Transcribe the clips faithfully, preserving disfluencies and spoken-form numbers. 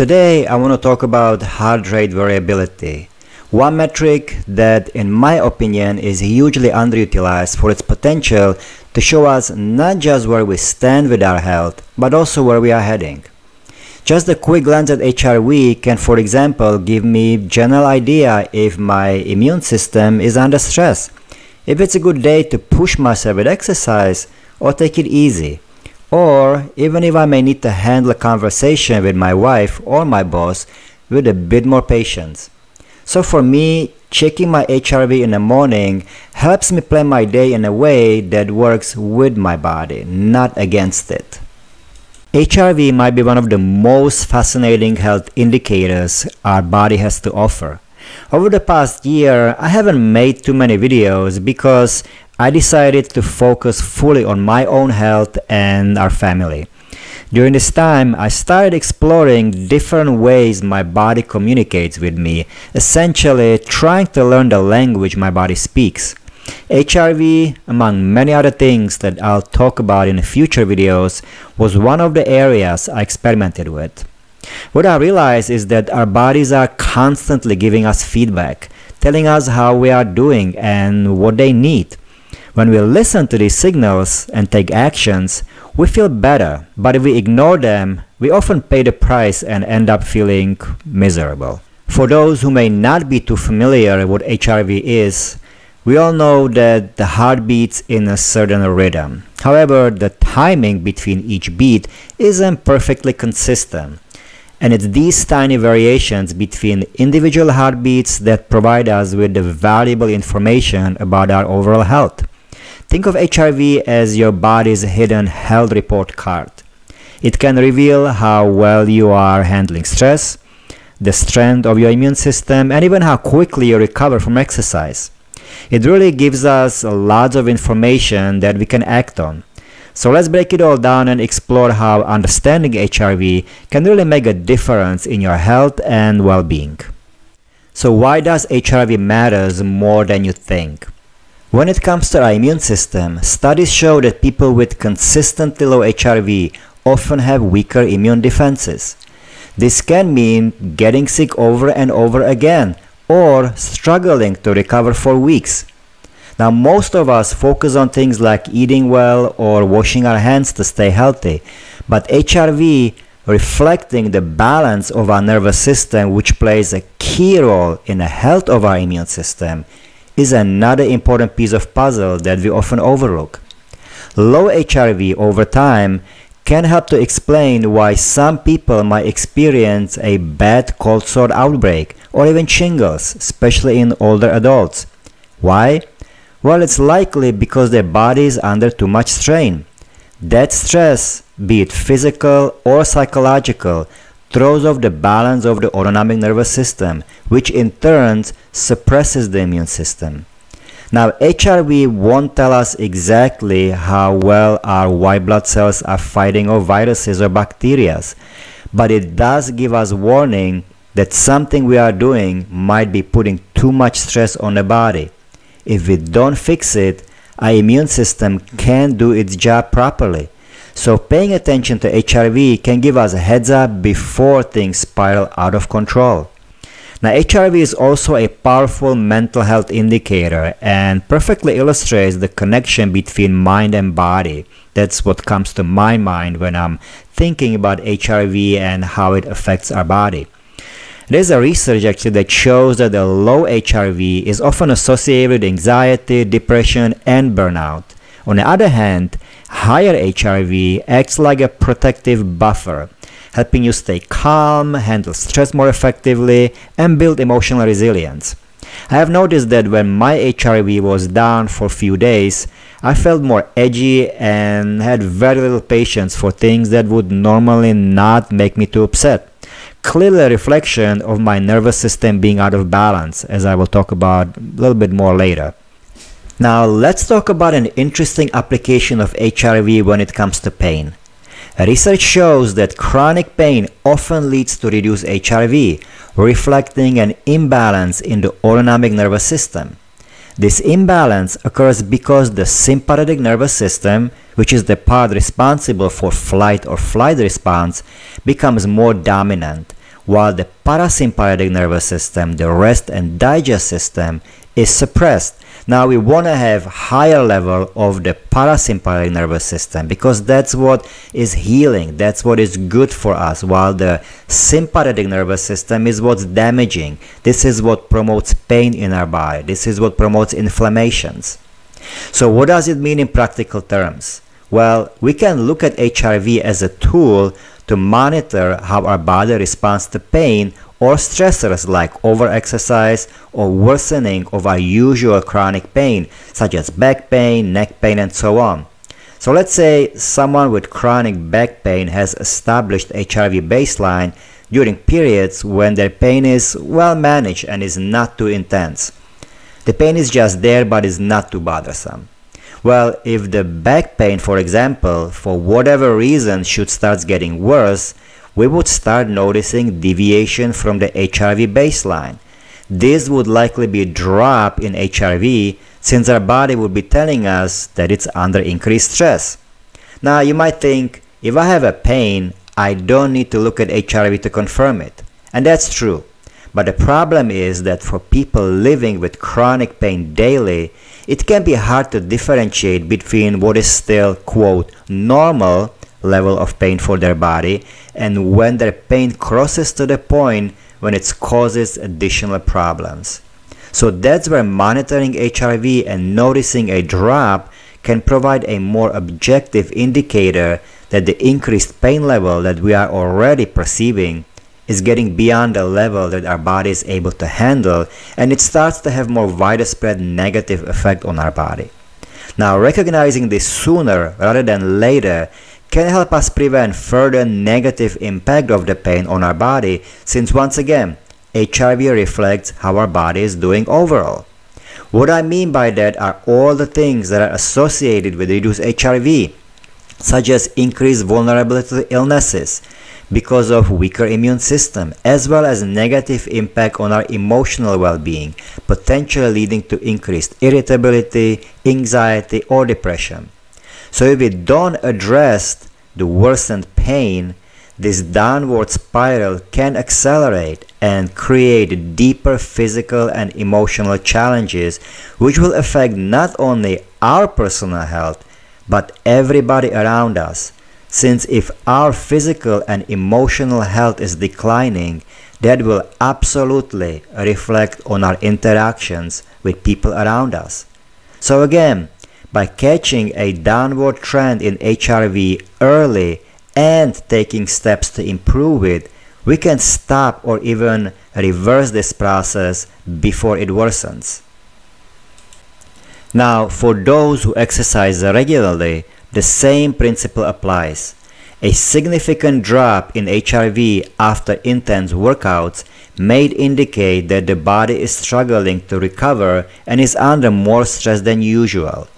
Today I want to talk about heart rate variability, one metric that in my opinion is hugely underutilized for its potential to show us not just where we stand with our health, but also where we are heading. Just a quick glance at H R V can, for example, give me general idea if my immune system is under stress, if it's a good day to push myself with exercise or take it easy, or even if I may need to handle a conversation with my wife or my boss with a bit more patience. So for me, checking my H R V in the morning helps me plan my day in a way that works with my body, not against it. H R V might be one of the most fascinating health indicators our body has to offer. Over the past year, I haven't made too many videos because I decided to focus fully on my own health and our family. During this time, I started exploring different ways my body communicates with me, essentially trying to learn the language my body speaks. H R V, among many other things that I'll talk about in future videos, was one of the areas I experimented with. What I realized is that our bodies are constantly giving us feedback, telling us how we are doing and what they need. When we listen to these signals and take actions, we feel better, but if we ignore them, we often pay the price and end up feeling miserable. For those who may not be too familiar with what H R V is, we all know that the heart beats in a certain rhythm. However, the timing between each beat isn't perfectly consistent. And it's these tiny variations between individual heartbeats that provide us with the valuable information about our overall health. Think of H R V as your body's hidden health report card. It can reveal how well you are handling stress, the strength of your immune system, and even how quickly you recover from exercise. It really gives us lots of information that we can act on. So let's break it all down and explore how understanding H R V can really make a difference in your health and well-being. So why does H R V matters more than you think? When it comes to our immune system, studies show that people with consistently low H R V often have weaker immune defenses. This can mean getting sick over and over again or struggling to recover for weeks. Now, most of us focus on things like eating well or washing our hands to stay healthy, but H R V, reflecting the balance of our nervous system, which plays a key role in the health of our immune system, is another important piece of puzzle that we often overlook. Low H R V over time can help to explain why some people might experience a bad cold sore outbreak or even shingles, especially in older adults. Why? Well, it's likely because their body is under too much strain. That stress, be it physical or psychological, throws off the balance of the autonomic nervous system, which in turn suppresses the immune system. Now, H R V won't tell us exactly how well our white blood cells are fighting off viruses or bacteria, but it does give us warning that something we are doing might be putting too much stress on the body. If we don't fix it, our immune system can't do its job properly. So paying attention to H R V can give us a heads up before things spiral out of control. Now, H R V is also a powerful mental health indicator and perfectly illustrates the connection between mind and body. That's what comes to my mind when I'm thinking about H R V and how it affects our body. There's a research actually that shows that a low H R V is often associated with anxiety, depression, and burnout. On the other hand, higher H R V acts like a protective buffer, helping you stay calm, handle stress more effectively, and build emotional resilience. I have noticed that when my H R V was down for a few days, I felt more edgy and had very little patience for things that would normally not make me too upset. Clearly a reflection of my nervous system being out of balance, as I will talk about a little bit more later. Now let's talk about an interesting application of H R V when it comes to pain. Research shows that chronic pain often leads to reduced H R V, reflecting an imbalance in the autonomic nervous system. This imbalance occurs because the sympathetic nervous system, which is the part responsible for flight or flight response, becomes more dominant, while the parasympathetic nervous system, the rest and digest system, is suppressed. Now we want to have higher level of the parasympathetic nervous system because that's what is healing, that's what is good for us, while the sympathetic nervous system is what's damaging. This is what promotes pain in our body, this is what promotes inflammations. So what does it mean in practical terms? Well, we can look at H R V as a tool to monitor how our body responds to pain or stressors like overexercise or worsening of our usual chronic pain, such as back pain, neck pain, and so on. So let's say someone with chronic back pain has established H R V baseline during periods when their pain is well managed and is not too intense. The pain is just there but is not too bothersome. Well, if the back pain, for example, for whatever reason should start getting worse, we would start noticing deviation from the H R V baseline. This would likely be a drop in H R V since our body would be telling us that it's under increased stress. Now you might think, if I have a pain, I don't need to look at H R V to confirm it. And that's true. But the problem is that for people living with chronic pain daily, it can be hard to differentiate between what is still, quote, normal level of pain for their body and when their pain crosses to the point when it causes additional problems. So that's where monitoring H R V and noticing a drop can provide a more objective indicator that the increased pain level that we are already perceiving is getting beyond the level that our body is able to handle, and it starts to have more widespread negative effect on our body. Now, recognizing this sooner rather than later can help us prevent further negative impact of the pain on our body, since once again, H R V reflects how our body is doing overall. What I mean by that are all the things that are associated with reduced H R V, such as increased vulnerability to illnesses because of weaker immune system, as well as negative impact on our emotional well-being, potentially leading to increased irritability, anxiety, or depression. So if we don't address the worsened pain, this downward spiral can accelerate and create deeper physical and emotional challenges, which will affect not only our personal health, but everybody around us. Since if our physical and emotional health is declining, that will absolutely reflect on our interactions with people around us. So again, by catching a downward trend in H R V early and taking steps to improve it, we can stop or even reverse this process before it worsens. Now, for those who exercise regularly, the same principle applies. A significant drop in H R V after intense workouts may indicate that the body is struggling to recover and is under more stress than usual.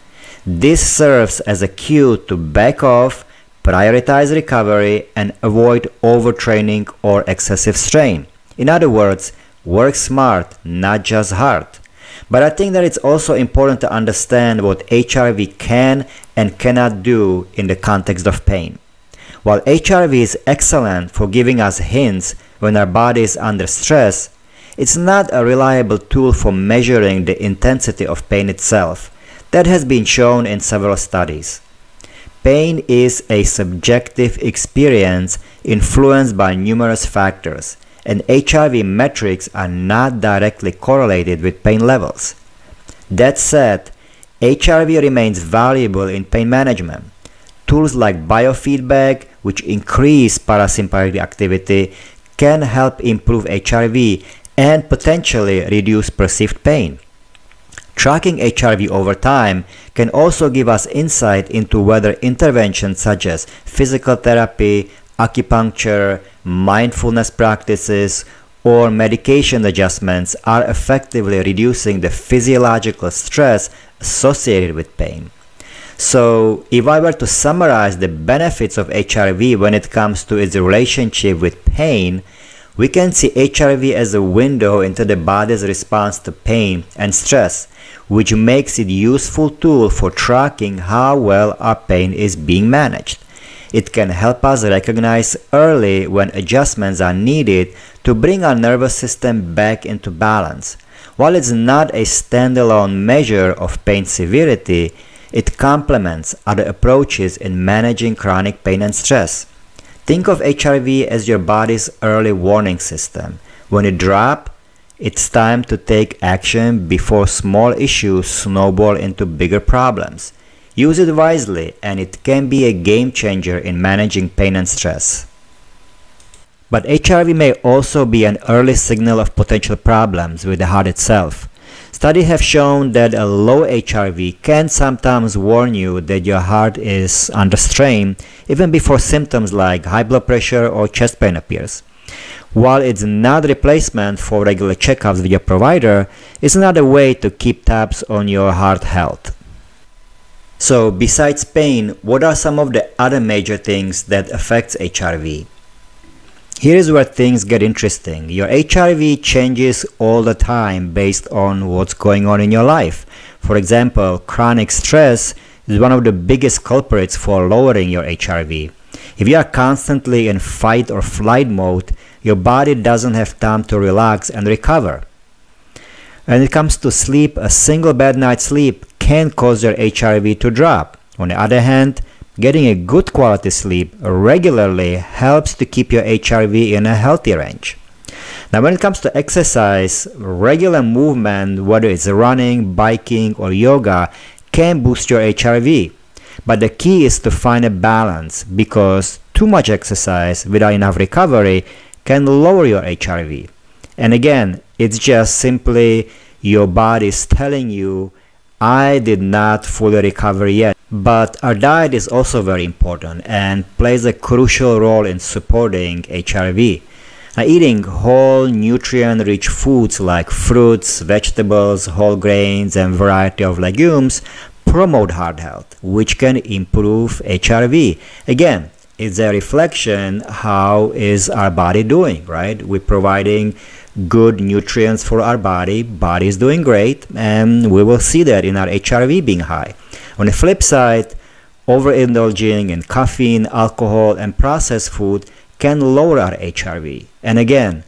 This serves as a cue to back off, prioritize recovery, and avoid overtraining or excessive strain. In other words, work smart, not just hard. But I think that it's also important to understand what H R V can and cannot do in the context of pain. While H R V is excellent for giving us hints when our body is under stress, it's not a reliable tool for measuring the intensity of pain itself. That has been shown in several studies. Pain is a subjective experience influenced by numerous factors, and H R V metrics are not directly correlated with pain levels. That said, H R V remains valuable in pain management. Tools like biofeedback, which increase parasympathetic activity, can help improve H R V and potentially reduce perceived pain. Tracking H R V over time can also give us insight into whether interventions such as physical therapy, acupuncture, mindfulness practices, or medication adjustments are effectively reducing the physiological stress associated with pain. So, if I were to summarize the benefits of H R V when it comes to its relationship with pain, we can see H R V as a window into the body's response to pain and stress, which makes it a useful tool for tracking how well our pain is being managed. It can help us recognize early when adjustments are needed to bring our nervous system back into balance. While it's not a standalone measure of pain severity, it complements other approaches in managing chronic pain and stress. Think of H R V as your body's early warning system. When you drop, it's time to take action before small issues snowball into bigger problems. Use it wisely, and it can be a game changer in managing pain and stress. But H R V may also be an early signal of potential problems with the heart itself. Studies have shown that a low H R V can sometimes warn you that your heart is under strain even before symptoms like high blood pressure or chest pain appears. While it's not a replacement for regular checkups with your provider, it's another way to keep tabs on your heart health. So besides pain, what are some of the other major things that affects H R V? Here is where things get interesting. Your H R V changes all the time based on what's going on in your life. For example, chronic stress is one of the biggest culprits for lowering your H R V. If you are constantly in fight or flight mode, your body doesn't have time to relax and recover. When it comes to sleep, a single bad night's sleep can cause your H R V to drop. On the other hand, getting a good quality sleep regularly helps to keep your H R V in a healthy range. Now, when it comes to exercise, regular movement, whether it's running, biking, or yoga, can boost your H R V. But the key is to find a balance, because too much exercise without enough recovery can lower your H R V. And again, it's just simply your body is telling you, I did not fully recover yet. But our diet is also very important and plays a crucial role in supporting H R V. Now, eating whole nutrient-rich foods like fruits, vegetables, whole grains, and variety of legumes promote heart health, which can improve H R V. Again, it's a reflection, how is our body doing, right? We're providing good nutrients for our body, body is doing great, and we will see that in our H R V being high. On the flip side, overindulging in caffeine, alcohol, and processed food can lower our H R V. And again,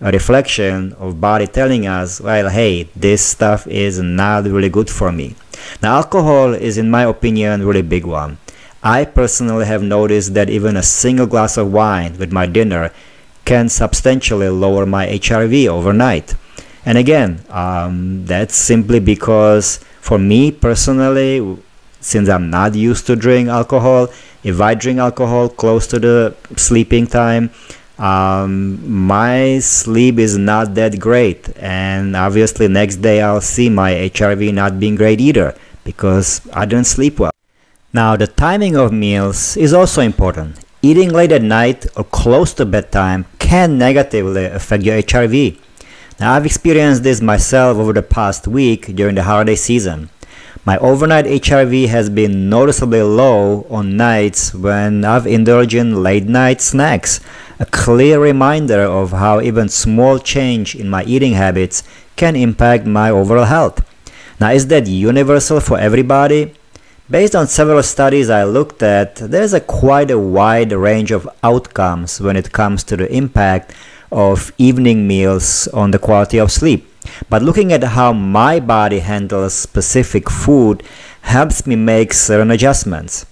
a reflection of body telling us, well, hey, this stuff is not really good for me. Now, alcohol is, in my opinion, a really big one. I personally have noticed that even a single glass of wine with my dinner can substantially lower my H R V overnight. And again, um, that's simply because for me personally, since I'm not used to drink alcohol, if I drink alcohol close to the sleeping time, um, my sleep is not that great, and obviously next day I'll see my H R V not being great either, because I didn't sleep well. Now, the timing of meals is also important. Eating late at night or close to bedtime can negatively affect your H R V. Now, I've experienced this myself over the past week during the holiday season. My overnight H R V has been noticeably low on nights when I've indulged in late night snacks, a clear reminder of how even small change in my eating habits can impact my overall health. Now, is that universal for everybody? Based on several studies I looked at, there's a quite a wide range of outcomes when it comes to the impact of evening meals on the quality of sleep. But looking at how my body handles specific food helps me make certain adjustments.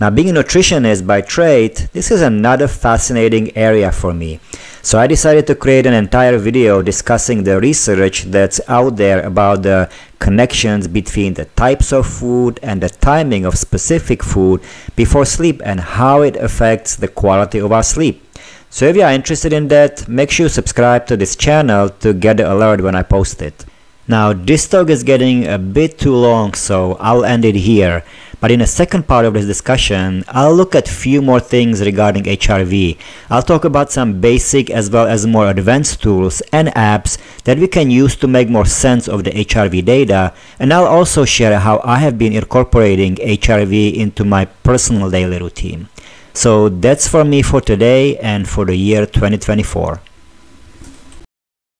Now, being a nutritionist by trade, this is another fascinating area for me. So I decided to create an entire video discussing the research that's out there about the connections between the types of food and the timing of specific food before sleep and how it affects the quality of our sleep. So if you are interested in that, make sure you subscribe to this channel to get the alert when I post it. Now, this talk is getting a bit too long, so I'll end it here. But in the second part of this discussion, I'll look at few more things regarding H R V. I'll talk about some basic as well as more advanced tools and apps that we can use to make more sense of the H R V data, and I'll also share how I have been incorporating H R V into my personal daily routine. So that's for me for today and for the year twenty twenty-four.